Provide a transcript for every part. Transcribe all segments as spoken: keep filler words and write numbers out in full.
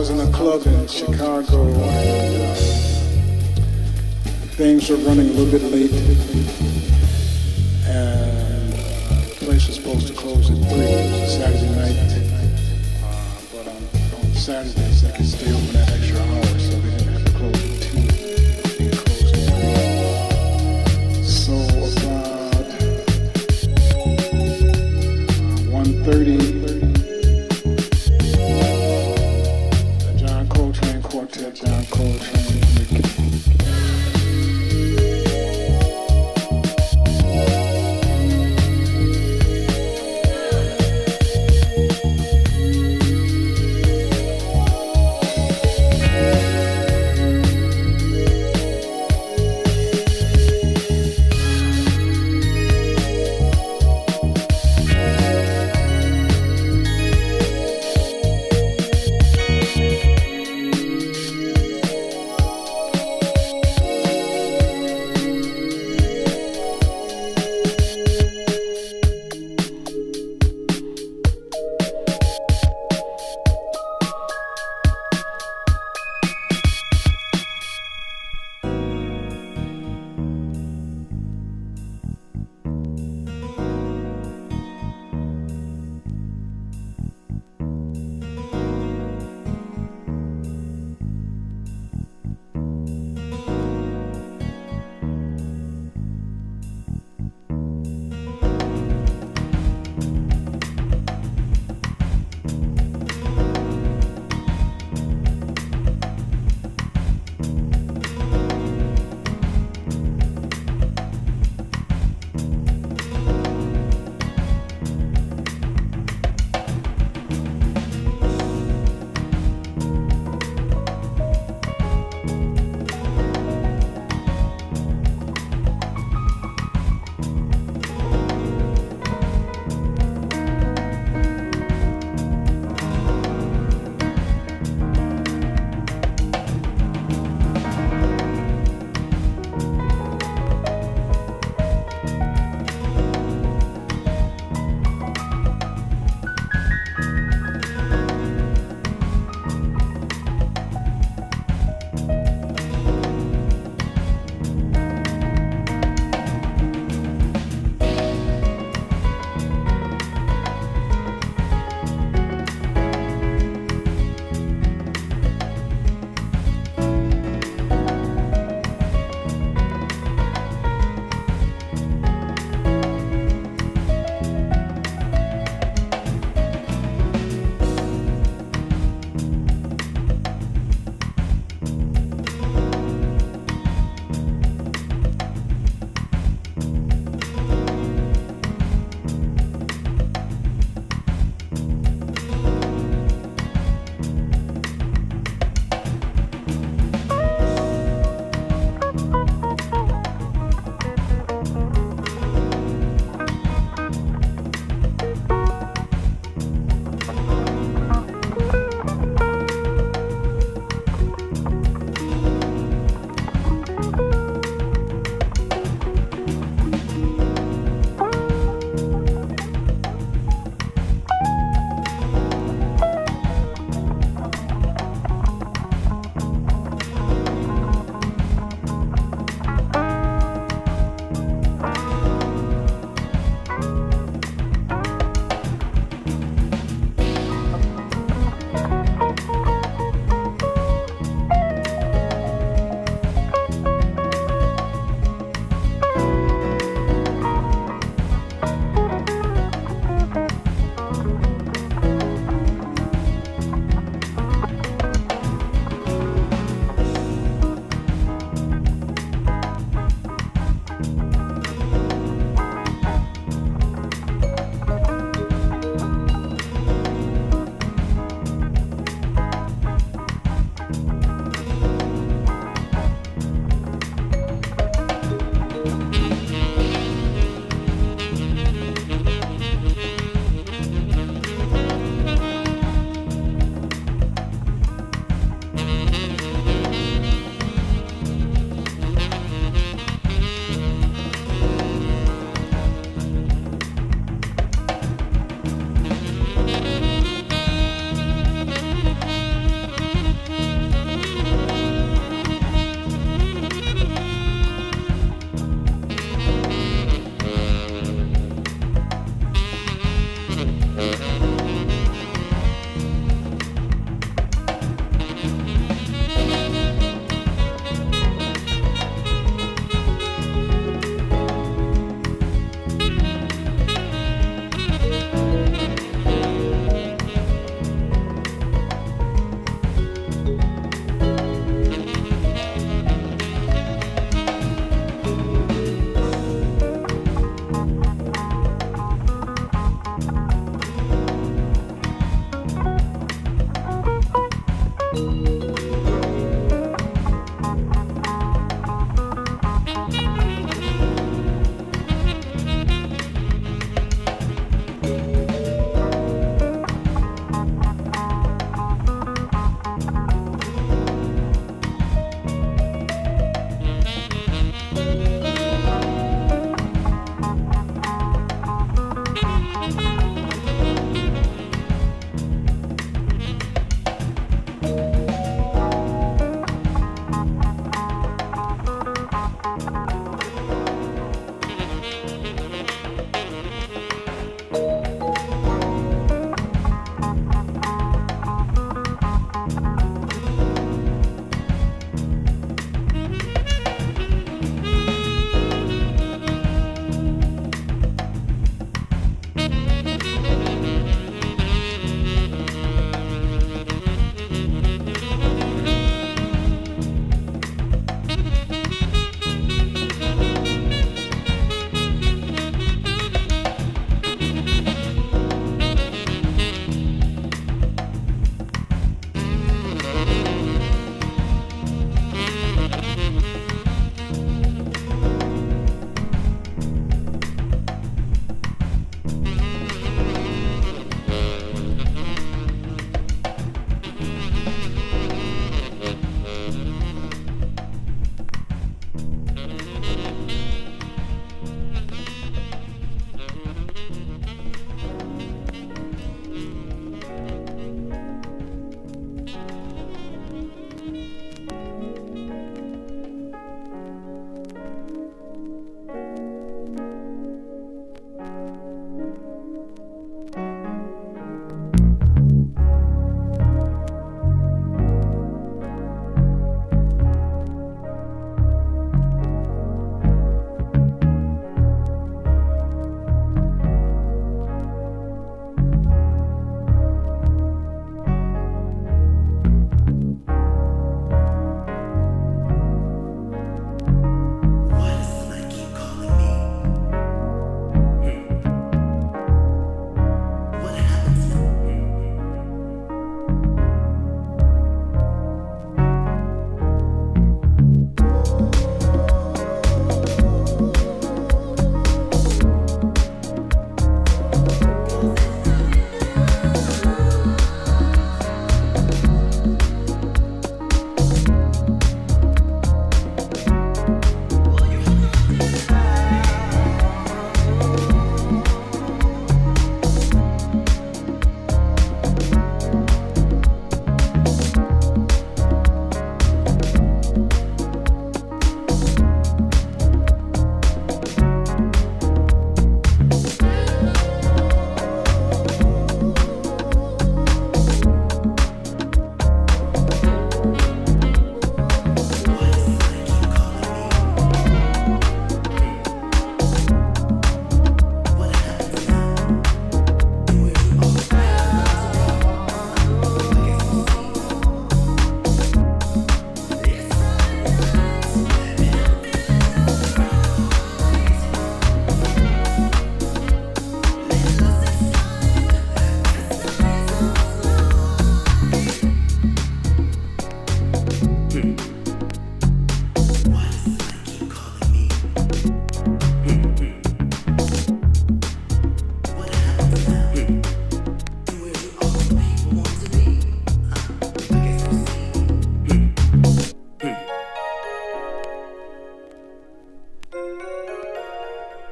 was in a club in Chicago, and uh, things were running a little bit late, and uh, the place was supposed to close at three Saturday night, uh, but on, on Saturdays they could stay open that extra hour, so they didn't have to close at two, they closed at three. So about one thirty, John Coltrane, Mickey.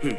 Peace.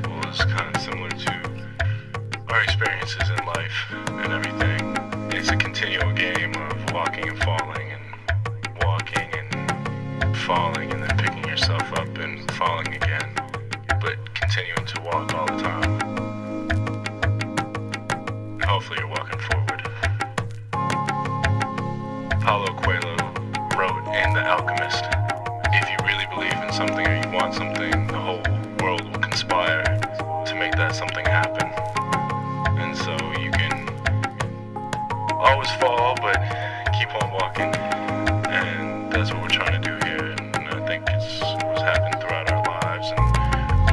Bible is kind of similar to our experiences in life and everything. It's a continual game of walking and falling and walking and falling and then picking yourself up and falling again, but continuing to walk all the time. Hopefully you're walking forward. Paulo Coelho wrote in The Alchemist, if you really believe in something or you want something, the whole world will conspire to make that something happen. And so you can always fall, but keep on walking. And that's what we're trying to do here. And I think it's what's happened throughout our lives and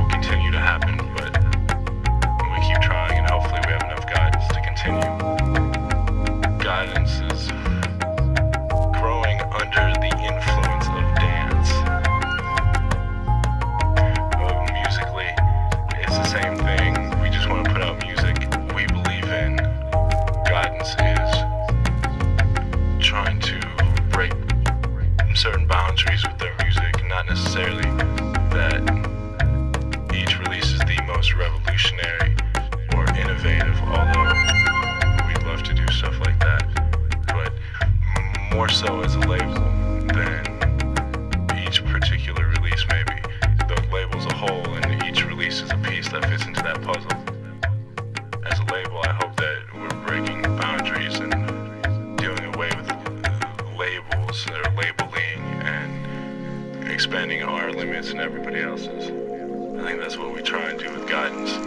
will continue to happen. But we keep trying, and hopefully we have enough guidance to continue. Guidance is growing under the influence of dance. Well, musically, it's the same thing. We just want to put out music we believe in. Guidance is trying to break certain boundaries with their music, not necessarily that each release is the most revolutionary or innovative, although we'd love to do stuff like that. But more so as a label than each particular release, maybe. The label's a whole, and each release is a piece that fits into that puzzle. As a label, I hope that we're breaking boundaries and doing away with labels or labeling and expanding our limits and everybody else's. I think that's what we try and do with guidance.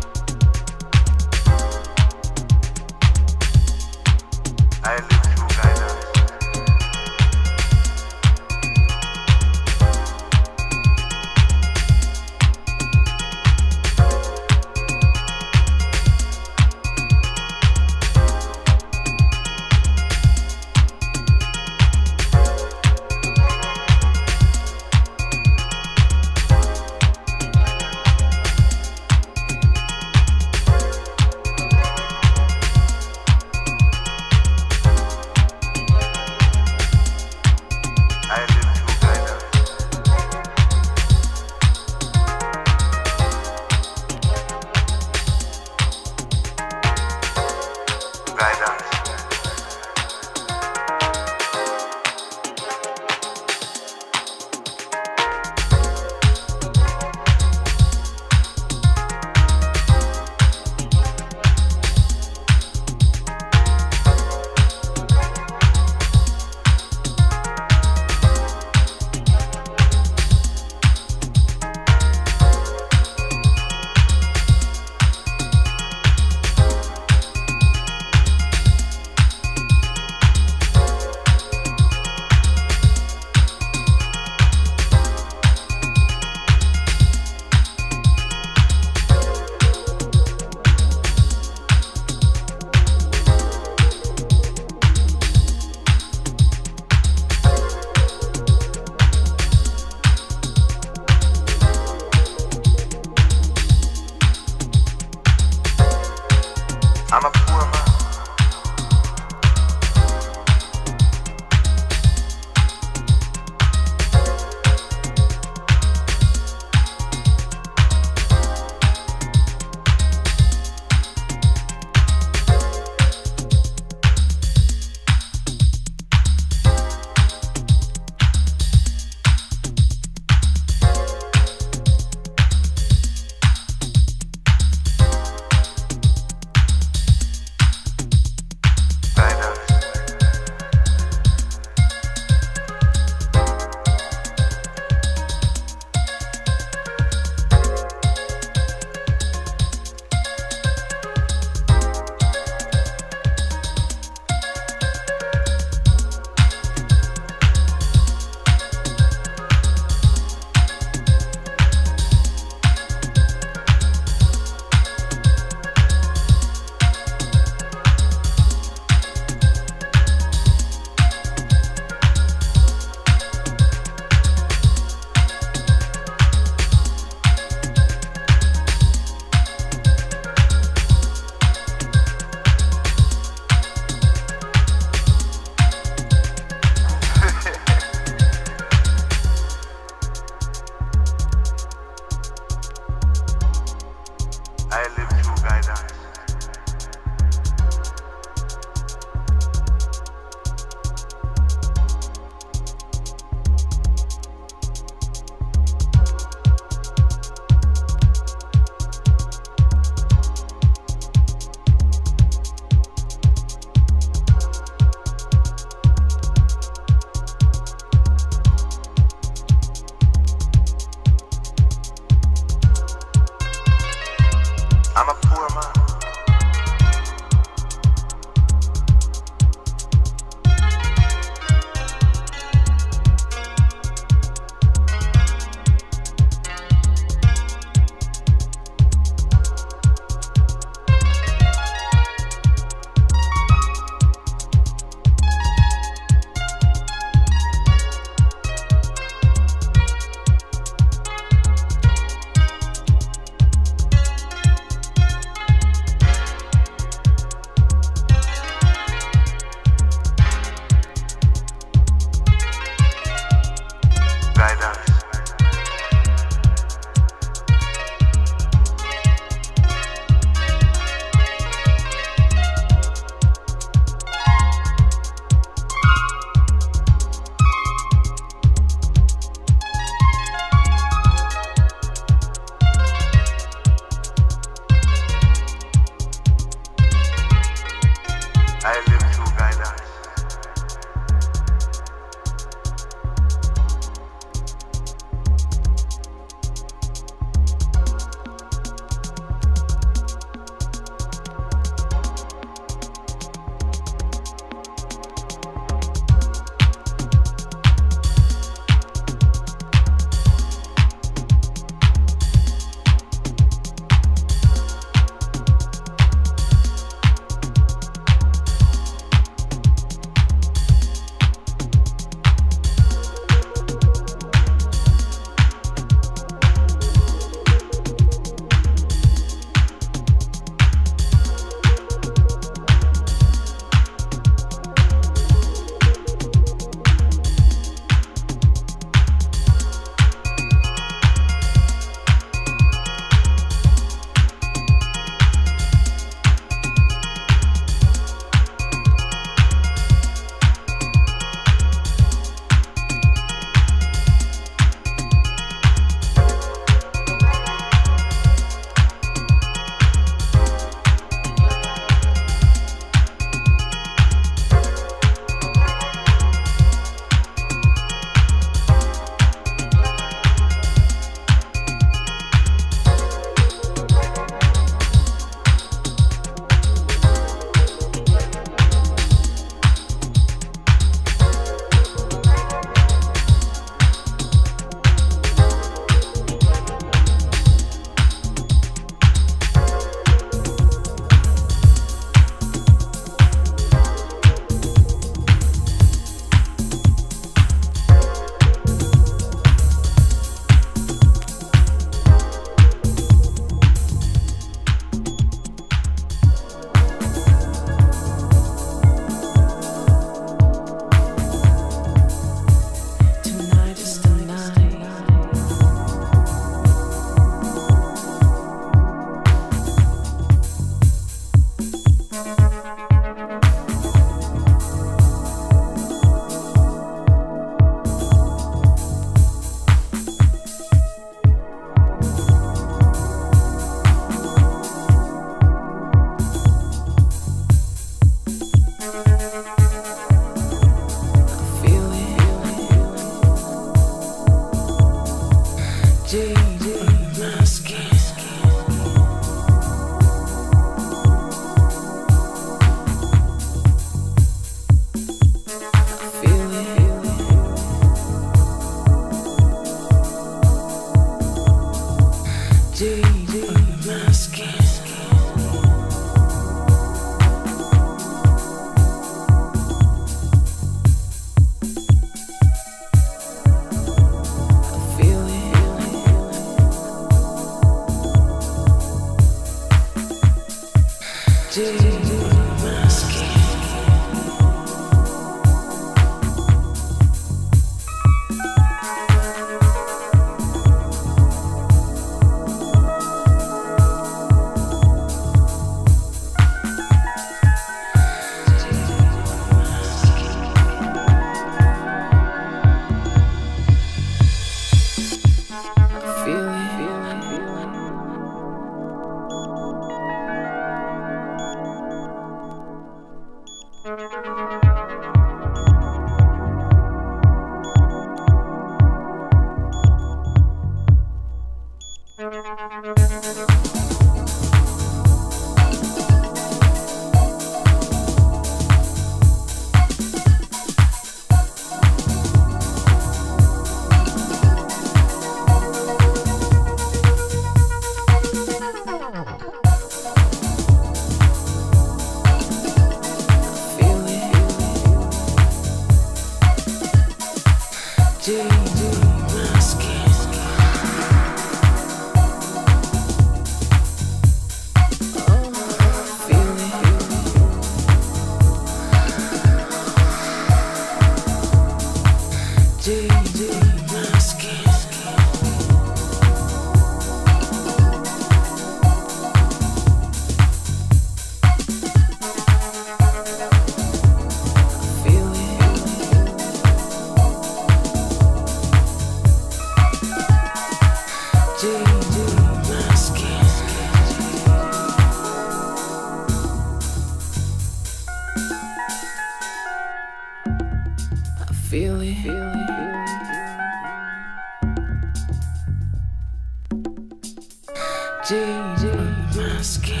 my skin.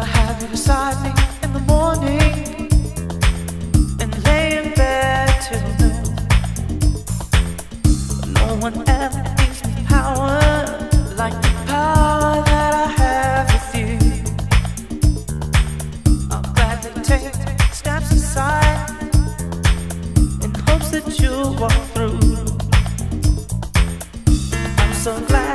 to have you beside me in the morning and lay in bed till noon. No one ever gives me power like the power that I have with you. I'll gladly take steps aside in hopes that you'll walk through. I'm so glad.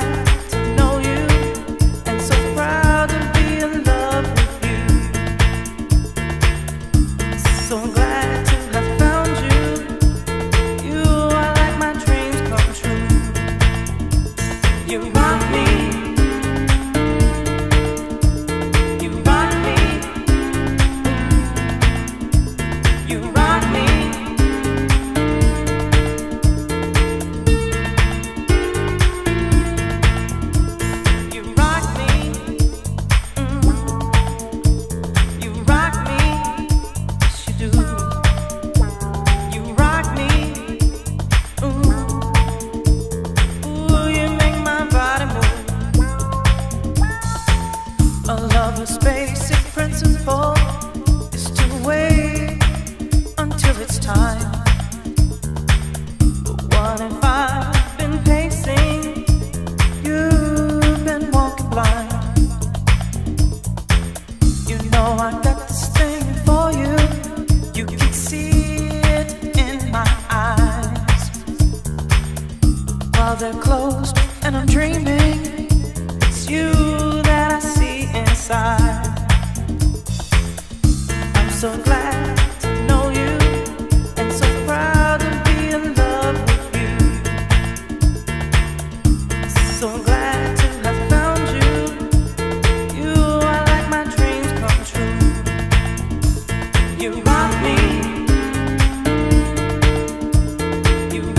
They're closed and I'm dreaming. It's you that I see inside. I'm so glad to know you and so proud to be in love with you. So glad to have found you. You are like my dreams come true. You rock me. You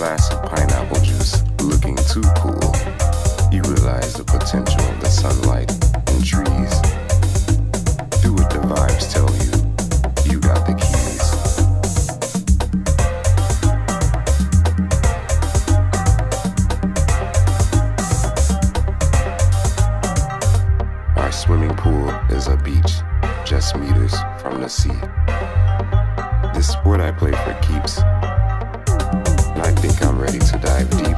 glass of pineapple juice looking too cool, you realize the potential of the sunlight and trees. Do what the vibes tell you, you got the keys. Our swimming pool is a beach, just meters from the sea. This sport I play for keeps, and I think I'm ready to dive deep.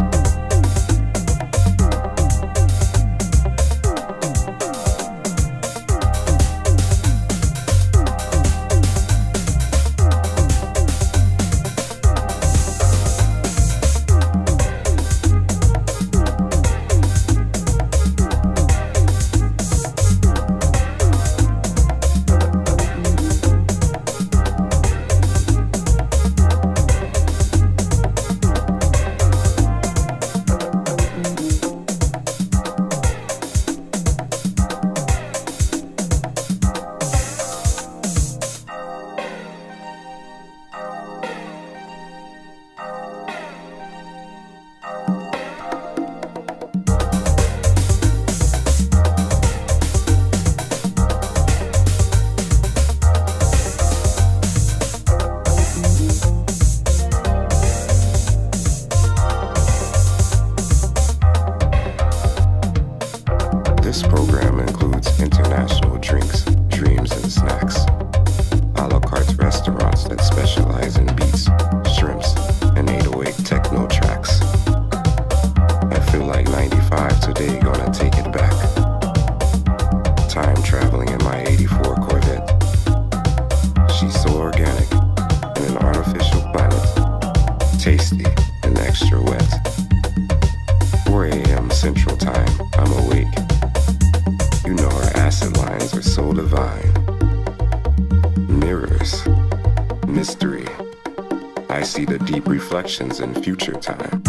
This program includes international drinks, dreams, and snacks, a la carte restaurants that specialize in beats, shrimps, and eight oh eight techno tracks. I feel like ninety-five today, gonna take it back. Time traveling in my eighty-four Corvette. She's so organic, in an artificial planet, tasty and extra wet. four A M Central Time, I'm awake. You know our acid lines are so divine. Mirrors, mystery. I see the deep reflections in future time.